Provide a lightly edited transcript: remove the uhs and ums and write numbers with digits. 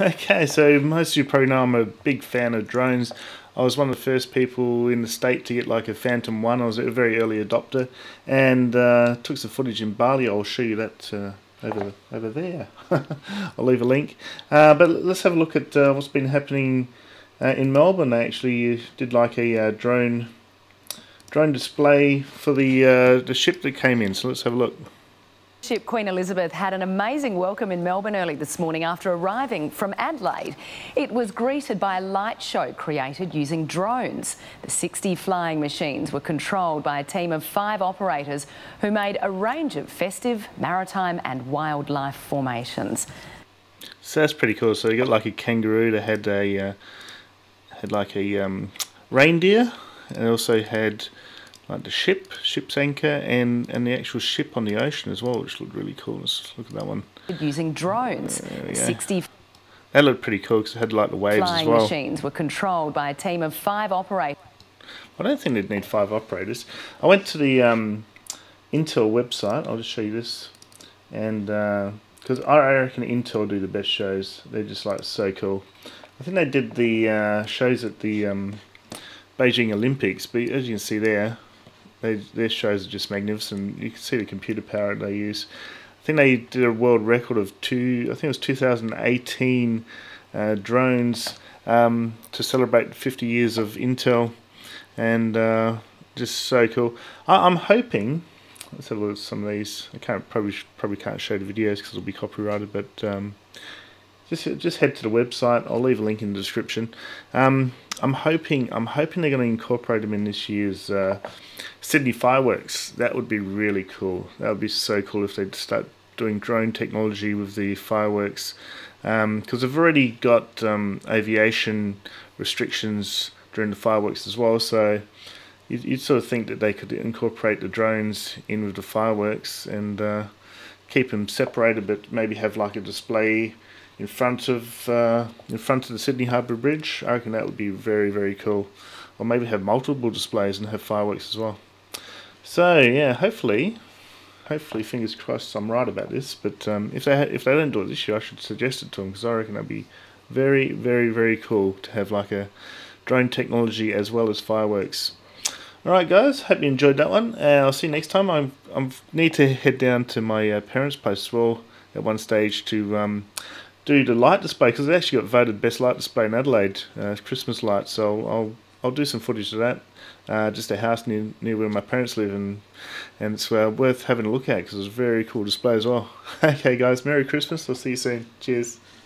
Okay, so most of you probably know I'm a big fan of drones. I was one of the first people in the state to get like a Phantom 1. I was a very early adopter and took some footage in Bali. I'll show you that over there. I'll leave a link. But let's have a look at what's been happening in Melbourne. They actually did like a drone display for the ship that came in. So let's have a look. Ship Queen Elizabeth had an amazing welcome in Melbourne early this morning after arriving from Adelaide. It was greeted by a light show created using drones. The 60 flying machines were controlled by a team of 5 operators who made a range of festive, maritime and wildlife formations. So that's pretty cool. So you got like a kangaroo that had a reindeer, and also had like the ship's anchor, and the actual ship on the ocean as well, which looked really cool. Let's look at that one. Using drones, 60. That looked pretty cool because it had like the waves as well. Flying machines were controlled by a team of 5 operators. I don't think they'd need 5 operators. I went to the Intel website. I'll just show you this, and because I reckon Intel do the best shows. They're just like so cool. I think they did the shows at the Beijing Olympics, but as you can see there. Their shows are just magnificent. You can see the computer power they use. I think they did a world record of I think it was 2018 drones to celebrate 50 years of Intel, and just so cool. I'm hoping. Let's have a look at some of these. I can't probably can't show the videos because it'll be copyrighted. But just head to the website. I'll leave a link in the description. I'm hoping they're going to incorporate them in this year's Sydney fireworks. That would be really cool. That would be so cool if they'd start doing drone technology with the fireworks, because they've already got aviation restrictions during the fireworks as well. So you'd sort of think that they could incorporate the drones in with the fireworks and keep them separated, but maybe have like a display in front of the Sydney Harbour Bridge. I reckon that would be very, very cool. Or maybe have multiple displays and have fireworks as well. So yeah, hopefully, fingers crossed, I'm right about this. But if they don't do it this year, I should suggest it to them, because I reckon that'd be very, very, very cool to have like a drone technology as well as fireworks. Alright guys, hope you enjoyed that one. I'll see you next time. I need to head down to my parents' place as well at one stage to do the light display, because it actually got voted best light display in Adelaide, Christmas lights. So I'll do some footage of that. Just a house near where my parents live, and it's worth having a look at because it's a very cool display as well. Okay guys, Merry Christmas. I'll see you soon. Cheers.